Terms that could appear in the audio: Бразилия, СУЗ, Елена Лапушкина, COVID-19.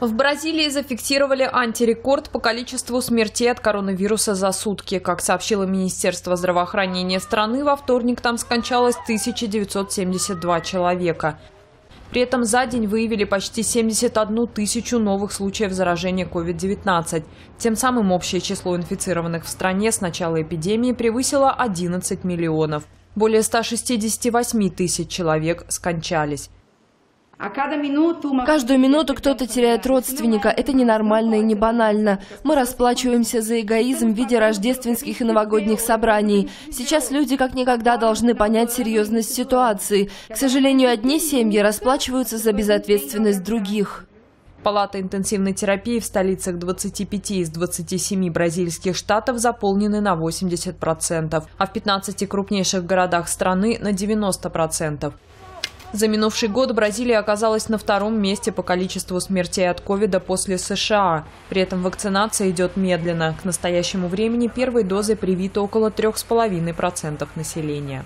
В Бразилии зафиксировали антирекорд по количеству смертей от коронавируса за сутки. Как сообщило Министерство здравоохранения страны, во вторник там скончалось 1972 человека. При этом за день выявили почти 71 тысячу новых случаев заражения COVID-19. Тем самым общее число инфицированных в стране с начала эпидемии превысило 11 миллионов. Более 168 тысяч человек скончались. Каждую минуту кто-то теряет родственника. Это ненормально и не банально. Мы расплачиваемся за эгоизм в виде рождественских и новогодних собраний. Сейчас люди как никогда должны понять серьезность ситуации. К сожалению, одни семьи расплачиваются за безответственность других. Палаты интенсивной терапии в столицах 25 из 27 бразильских штатов заполнены на 80%, а в 15 крупнейших городах страны на 90%. За минувший год Бразилия оказалась на втором месте по количеству смертей от ковида после США. При этом вакцинация идет медленно. К настоящему времени первой дозой привито около 3,5% населения.